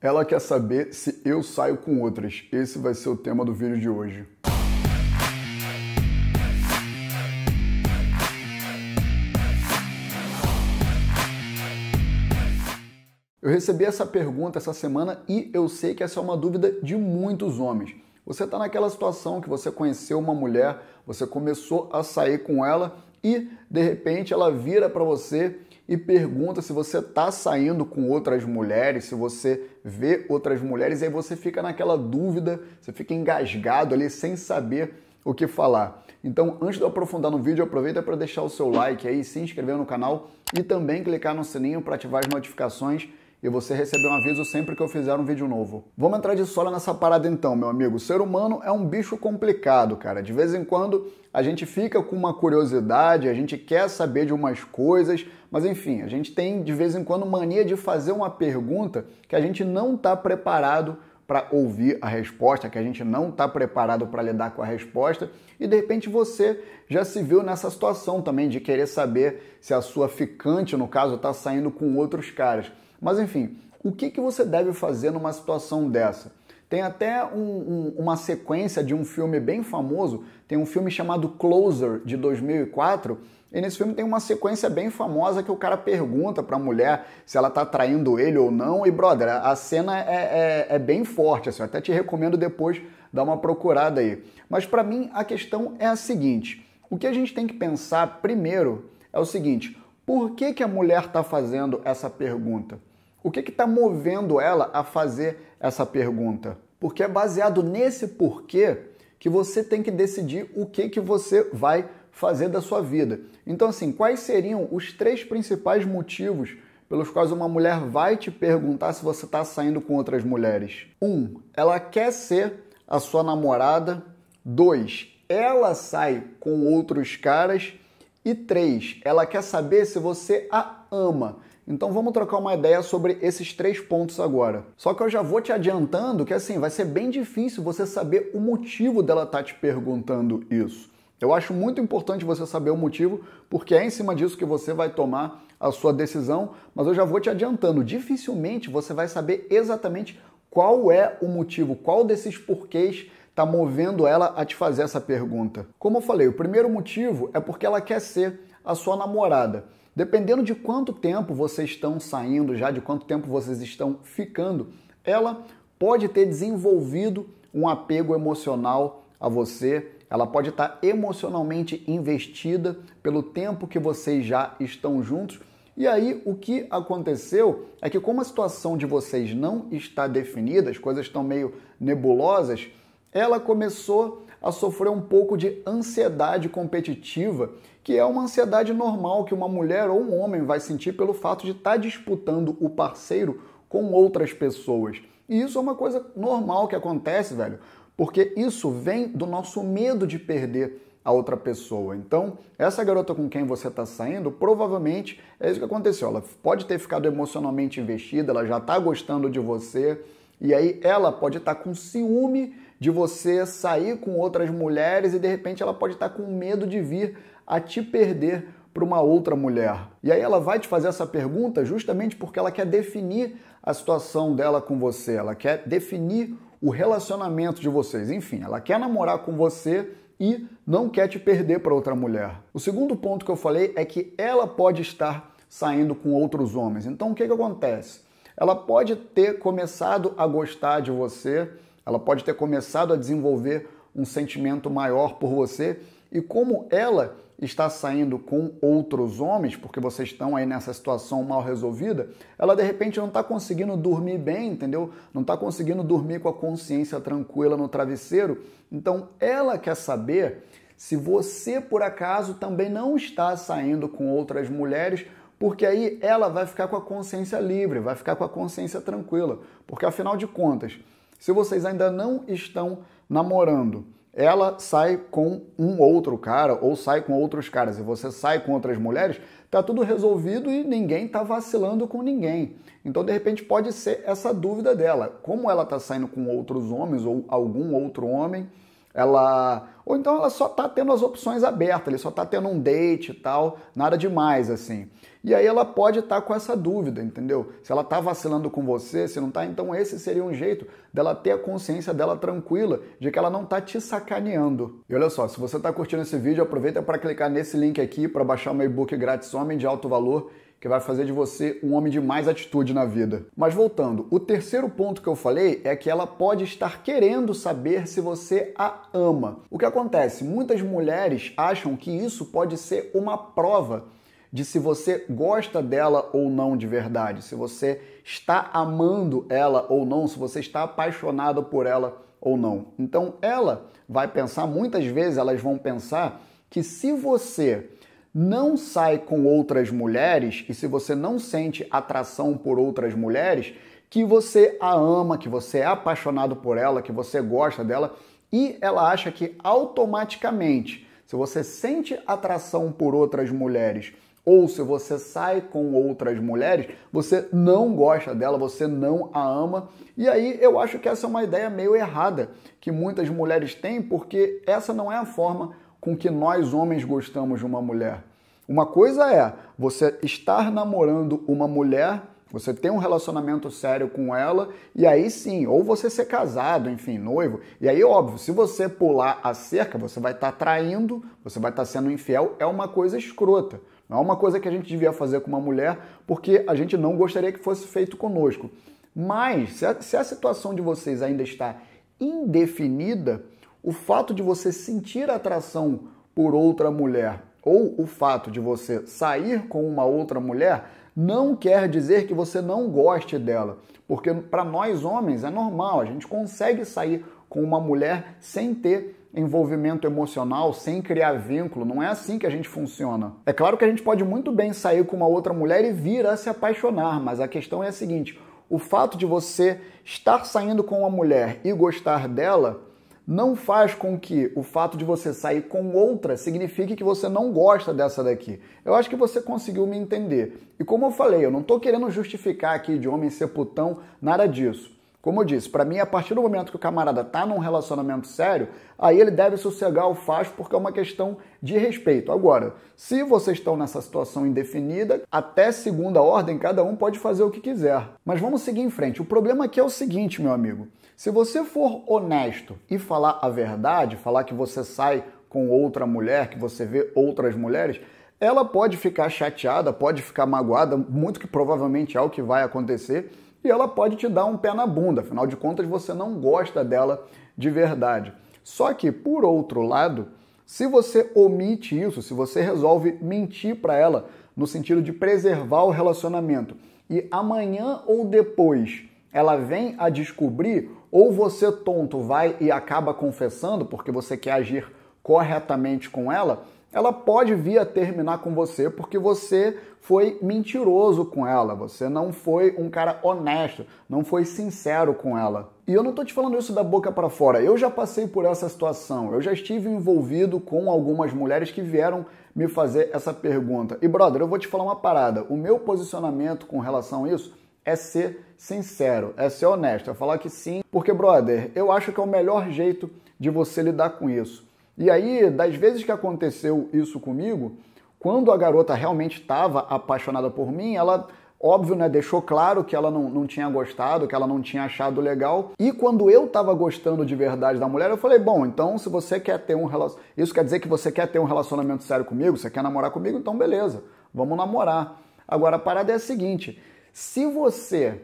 Ela quer saber se eu saio com outras. Esse vai ser o tema do vídeo de hoje. Eu recebi essa pergunta essa semana e eu sei que essa é uma dúvida de muitos homens. Você está naquela situação que você conheceu uma mulher, você começou a sair com ela e, de repente, ela vira para você e pergunta se você está saindo com outras mulheres, se você vê outras mulheres, e aí você fica naquela dúvida, você fica engasgado ali sem saber o que falar. Então, antes de eu aprofundar no vídeo, aproveita para deixar o seu like aí, se inscrever no canal e também clicar no sininho para ativar as notificações e você receber um aviso sempre que eu fizer um vídeo novo. Vamos entrar de sola nessa parada então, meu amigo. O ser humano é um bicho complicado, cara. De vez em quando a gente fica com uma curiosidade, a gente quer saber de umas coisas, mas enfim, a gente tem de vez em quando mania de fazer uma pergunta que a gente não está preparado para ouvir a resposta, que a gente não está preparado para lidar com a resposta, e de repente você já se viu nessa situação também de querer saber se a sua ficante, no caso, está saindo com outros caras. Mas enfim, o que você deve fazer numa situação dessa? Tem até uma sequência de um filme bem famoso, tem um filme chamado Closer, de 2004, e nesse filme tem uma sequência bem famosa que o cara pergunta pra mulher se ela tá traindo ele ou não, e brother, a cena é bem forte, assim, eu até te recomendo depois dar uma procurada aí. Mas pra mim a questão é a seguinte, o que a gente tem que pensar primeiro é o seguinte, por que que a mulher tá fazendo essa pergunta? O que está movendo ela a fazer essa pergunta? Porque é baseado nesse porquê que você tem que decidir o que você vai fazer da sua vida. Então, assim, quais seriam os três principais motivos pelos quais uma mulher vai te perguntar se você está saindo com outras mulheres? 1. Ela quer ser a sua namorada. 2. Ela sai com outros caras. E 3. Ela quer saber se você a ama. Então vamos trocar uma ideia sobre esses três pontos agora. Só que eu já vou te adiantando que assim, vai ser bem difícil você saber o motivo dela estar te perguntando isso. Eu acho muito importante você saber o motivo, porque é em cima disso que você vai tomar a sua decisão, mas eu já vou te adiantando, dificilmente você vai saber exatamente qual é o motivo, qual desses porquês está movendo ela a te fazer essa pergunta. Como eu falei, o primeiro motivo é porque ela quer ser a sua namorada. Dependendo de quanto tempo vocês estão saindo já, de quanto tempo vocês estão ficando, ela pode ter desenvolvido um apego emocional a você, ela pode estar emocionalmente investida pelo tempo que vocês já estão juntos. E aí o que aconteceu é que como a situação de vocês não está definida, as coisas estão meio nebulosas, ela começou a sofrer um pouco de ansiedade competitiva, que é uma ansiedade normal que uma mulher ou um homem vai sentir pelo fato de estar disputando o parceiro com outras pessoas. E isso é uma coisa normal que acontece, velho, porque isso vem do nosso medo de perder a outra pessoa. Então, essa garota com quem você está saindo, provavelmente é isso que aconteceu. Ela pode ter ficado emocionalmente investida, ela já está gostando de você, e aí ela pode estar com ciúme de você sair com outras mulheres e de repente ela pode estar com medo de vir a te perder para uma outra mulher. E aí ela vai te fazer essa pergunta justamente porque ela quer definir a situação dela com você, ela quer definir o relacionamento de vocês. Enfim, ela quer namorar com você e não quer te perder para outra mulher. O segundo ponto que eu falei é que ela pode estar saindo com outros homens. Então o que acontece? Ela pode ter começado a gostar de você, ela pode ter começado a desenvolver um sentimento maior por você e como ela está saindo com outros homens, porque vocês estão aí nessa situação mal resolvida, ela de repente não está conseguindo dormir bem, entendeu? Não está conseguindo dormir com a consciência tranquila no travesseiro. Então ela quer saber se você, por acaso, também não está saindo com outras mulheres, porque aí ela vai ficar com a consciência livre, vai ficar com a consciência tranquila. Porque afinal de contas, se vocês ainda não estão namorando, ela sai com um outro cara ou sai com outros caras e você sai com outras mulheres, tá tudo resolvido e ninguém tá vacilando com ninguém. Então, de repente, pode ser essa dúvida dela. Como ela tá saindo com outros homens ou algum outro homem, ela... Ou então ela só tá tendo as opções abertas, ele só tá tendo um date e tal, nada demais, assim. E aí ela pode estar com essa dúvida, entendeu? Se ela tá vacilando com você, se não tá, então esse seria um jeito dela ter a consciência dela tranquila de que ela não tá te sacaneando. E olha só, se você tá curtindo esse vídeo, aproveita para clicar nesse link aqui para baixar o meu e-book grátis Homem de Alto Valor, que vai fazer de você um homem de mais atitude na vida. Mas voltando, o terceiro ponto que eu falei é que ela pode estar querendo saber se você a ama. O que acontece? Muitas mulheres acham que isso pode ser uma prova de se você gosta dela ou não de verdade, se você está amando ela ou não, se você está apaixonada por ela ou não. Então ela vai pensar, muitas vezes elas vão pensar que se você não sai com outras mulheres e se você não sente atração por outras mulheres, que você a ama, que você é apaixonado por ela, que você gosta dela, e ela acha que automaticamente, se você sente atração por outras mulheres ou se você sai com outras mulheres, você não gosta dela, você não a ama. E aí eu acho que essa é uma ideia meio errada que muitas mulheres têm, porque essa não é a forma com que nós homens gostamos de uma mulher. Uma coisa é você estar namorando uma mulher, você ter um relacionamento sério com ela, e aí sim, ou você ser casado, enfim, noivo, e aí óbvio, se você pular a cerca, você vai estar traindo, você vai estar sendo infiel, é uma coisa escrota. Não é uma coisa que a gente devia fazer com uma mulher, porque a gente não gostaria que fosse feito conosco. Mas, se a situação de vocês ainda está indefinida, o fato de você sentir atração por outra mulher ou o fato de você sair com uma outra mulher não quer dizer que você não goste dela. Porque para nós homens é normal, a gente consegue sair com uma mulher sem ter envolvimento emocional, sem criar vínculo, não é assim que a gente funciona. É claro que a gente pode muito bem sair com uma outra mulher e vir a se apaixonar, mas a questão é a seguinte, o fato de você estar saindo com uma mulher e gostar dela não faz com que o fato de você sair com outra signifique que você não gosta dessa daqui. Eu acho que você conseguiu me entender. E como eu falei, eu não estou querendo justificar aqui de homem ser putão, nada disso. Como eu disse, para mim, a partir do momento que o camarada tá num relacionamento sério, aí ele deve sossegar o facho porque é uma questão de respeito. Agora, se vocês estão nessa situação indefinida, até segunda ordem, cada um pode fazer o que quiser. Mas vamos seguir em frente. O problema aqui é o seguinte, meu amigo. Se você for honesto e falar a verdade, falar que você sai com outra mulher, que você vê outras mulheres, ela pode ficar chateada, pode ficar magoada, muito que provavelmente é o que vai acontecer, e ela pode te dar um pé na bunda, afinal de contas você não gosta dela de verdade. Só que, por outro lado, se você omite isso, se você resolve mentir para ela, no sentido de preservar o relacionamento, e amanhã ou depois ela vem a descobrir, ou você tonto vai e acaba confessando porque você quer agir corretamente com ela, ela pode vir a terminar com você porque você foi mentiroso com ela, você não foi um cara honesto, não foi sincero com ela. E eu não tô te falando isso da boca para fora, eu já passei por essa situação, eu já estive envolvido com algumas mulheres que vieram me fazer essa pergunta. E brother, eu vou te falar uma parada, o meu posicionamento com relação a isso é ser sincero, é ser honesto, é falar que sim, porque brother, eu acho que é o melhor jeito de você lidar com isso. E aí, das vezes que aconteceu isso comigo, quando a garota realmente estava apaixonada por mim, ela, óbvio, né, deixou claro que ela não tinha gostado, que ela não tinha achado legal. E quando eu estava gostando de verdade da mulher, eu falei, bom, então se você quer ter um relacionamento... Isso quer dizer que você quer ter um relacionamento sério comigo? Você quer namorar comigo? Então beleza, vamos namorar. Agora, a parada é a seguinte, se você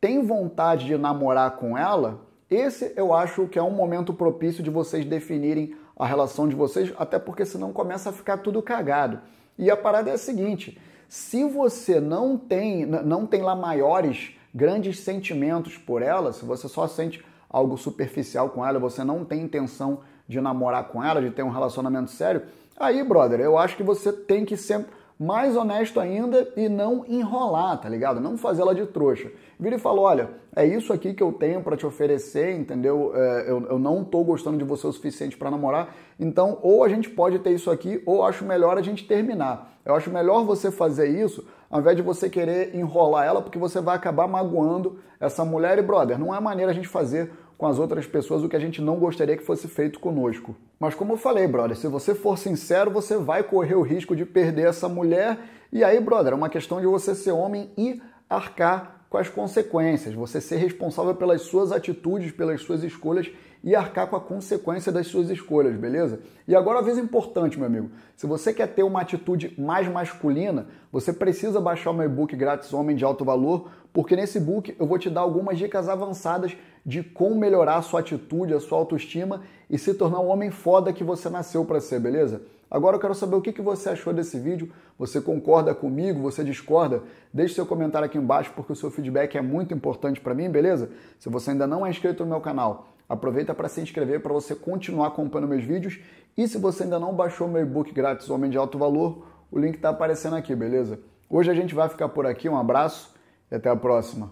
tem vontade de namorar com ela, esse eu acho que é um momento propício de vocês definirem a relação de vocês, até porque senão começa a ficar tudo cagado. E a parada é a seguinte, se você não tem lá maiores, grandes sentimentos por ela, se você só sente algo superficial com ela, você não tem intenção de namorar com ela, de ter um relacionamento sério, aí, brother, eu acho que você tem que ser mais honesto ainda e não enrolar, tá ligado? Não fazer ela de trouxa. vira e fala, olha, é isso aqui que eu tenho para te oferecer, entendeu? Eu não tô gostando de você o suficiente para namorar, então ou a gente pode ter isso aqui, ou acho melhor a gente terminar. Eu acho melhor você fazer isso, ao invés de você querer enrolar ela, porque você vai acabar magoando essa mulher e, brother, não é maneira a gente fazer com as outras pessoas o que a gente não gostaria que fosse feito conosco. Mas como eu falei, brother, se você for sincero, você vai correr o risco de perder essa mulher. E aí, brother, é uma questão de você ser homem e arcar com as consequências. Você ser responsável pelas suas atitudes, pelas suas escolhas e arcar com a consequência das suas escolhas, beleza? E agora, uma coisa importante, meu amigo. Se você quer ter uma atitude mais masculina, você precisa baixar o meu e-book grátis Homem de Alto Valor, porque nesse book eu vou te dar algumas dicas avançadas de como melhorar a sua atitude, a sua autoestima e se tornar o homem foda que você nasceu para ser, beleza? Agora eu quero saber o que você achou desse vídeo, você concorda comigo, você discorda? Deixe seu comentário aqui embaixo porque o seu feedback é muito importante para mim, beleza? Se você ainda não é inscrito no meu canal, aproveita para se inscrever para você continuar acompanhando meus vídeos e se você ainda não baixou meu e-book grátis Homem de Alto Valor, o link está aparecendo aqui, beleza? Hoje a gente vai ficar por aqui, um abraço. E até a próxima.